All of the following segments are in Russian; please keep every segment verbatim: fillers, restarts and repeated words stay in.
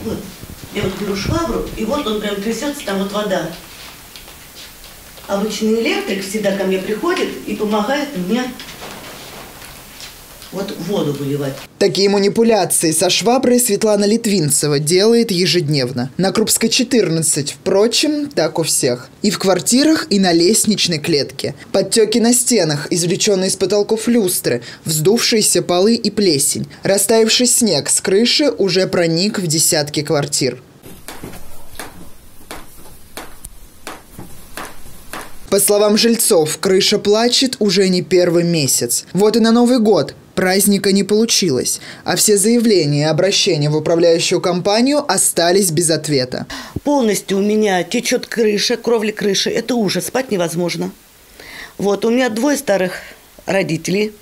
Вот. Я вот беру швабру, и вот он прям трясется, там вот вода. Обычный электрик всегда ко мне приходит и помогает мне вот воду выливать. Такие манипуляции со шваброй Светлана Литвинцева делает ежедневно. На Крупской четырнадцать, впрочем, так у всех. И в квартирах, и на лестничной клетке. Подтеки на стенах, извлеченные из потолков люстры, вздувшиеся полы и плесень. Растаявший снег с крыши уже проник в десятки квартир. По словам жильцов, крыша плачет уже не первый месяц. Вот и на Новый год праздника не получилось, а все заявления и обращения в управляющую компанию остались без ответа. Полностью у меня течет крыша, кровля крыши. Это ужас, спать невозможно. Вот, у меня двое старых родителей.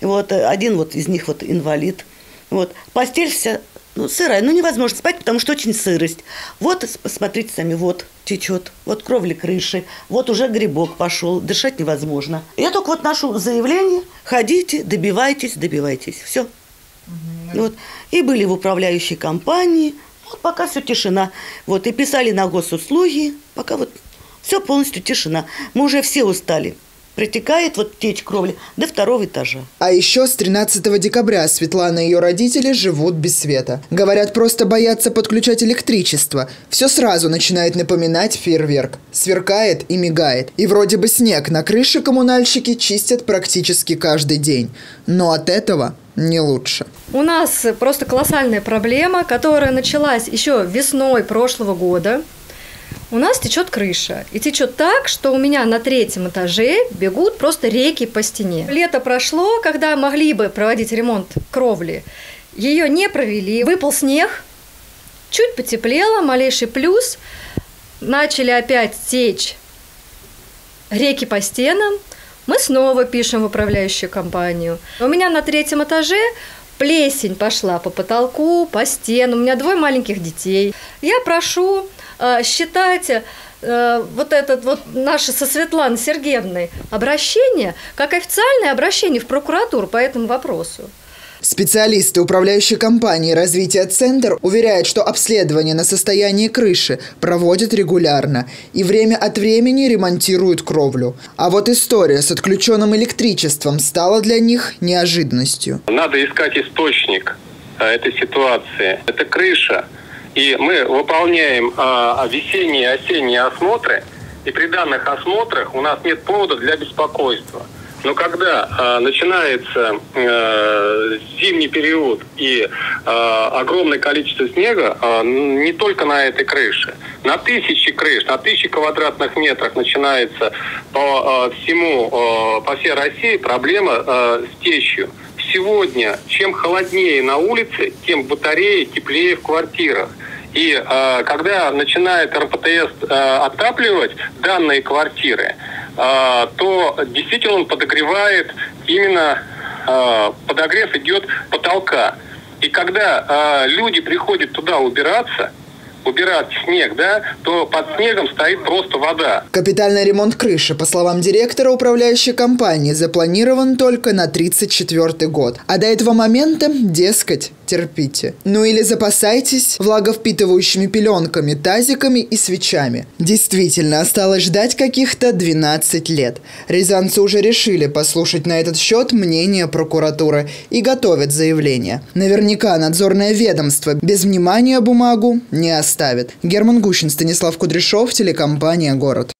Вот, один вот из них вот инвалид. Вот, постель вся ну, сырая, ну невозможно спать, потому что очень сырость. Вот, смотрите сами, вот. Течет, вот кровля крыши, вот уже грибок пошел, дышать невозможно. Я только вот ношу заявление, ходите, добивайтесь, добивайтесь, все. Угу. Вот. И были в управляющей компании, вот пока все тишина. Вот и писали на госуслуги, пока вот все полностью тишина. Мы уже все устали. Протекает вот течь кровли до второго этажа. А еще с тринадцатого декабря Светлана и ее родители живут без света. Говорят, просто боятся подключать электричество. Все сразу начинает напоминать фейерверк. Сверкает и мигает. И вроде бы снег на крыше коммунальщики чистят практически каждый день. Но от этого не лучше. У нас просто колоссальная проблема, которая началась еще весной прошлого года. У нас течет крыша. И течет так, что у меня на третьем этаже бегут просто реки по стене. Лето прошло, когда могли бы проводить ремонт кровли. Ее не провели. Выпал снег, чуть потеплело, малейший плюс. Начали опять течь реки по стенам. Мы снова пишем в управляющую компанию. У меня на третьем этаже плесень пошла по потолку, по стенам. У меня двое маленьких детей. Я прошу... считайте э, вот это вот наше со Светланой Сергеевной обращение как официальное обращение в прокуратуру по этому вопросу. Специалисты управляющей компании «Развитие Центр» уверяют, что обследование на состояние крыши проводят регулярно и время от времени ремонтируют кровлю. А вот история с отключенным электричеством стала для них неожиданностью. Надо искать источник этой ситуации. Это крыша. И мы выполняем э, весенние и осенние осмотры, и при данных осмотрах у нас нет повода для беспокойства. Но когда э, начинается э, зимний период и э, огромное количество снега, э, не только на этой крыше, на тысячи крыш, на тысячи квадратных метрах начинается по э, всему, э, по всей России проблема э, с течью. Сегодня, чем холоднее на улице, тем батареи теплее в квартирах. И э, когда начинает эр пэ тэ эс э, отапливать данные квартиры, э, то действительно он подогревает, именно э, подогрев идет потолка. И когда э, люди приходят туда убираться, убирать снег, да, то под снегом стоит просто вода. Капитальный ремонт крыши, по словам директора управляющей компании, запланирован только на тридцать четвёртый год. А до этого момента, дескать, терпите. Ну или запасайтесь влаговпитывающими пеленками, тазиками и свечами. Действительно, осталось ждать каких-то двенадцать лет. Рязанцы уже решили послушать на этот счет мнение прокуратуры и готовят заявление. Наверняка надзорное ведомство без внимания бумагу не оставит. Герман Гущин, Станислав Кудряшов, телекомпания «Город».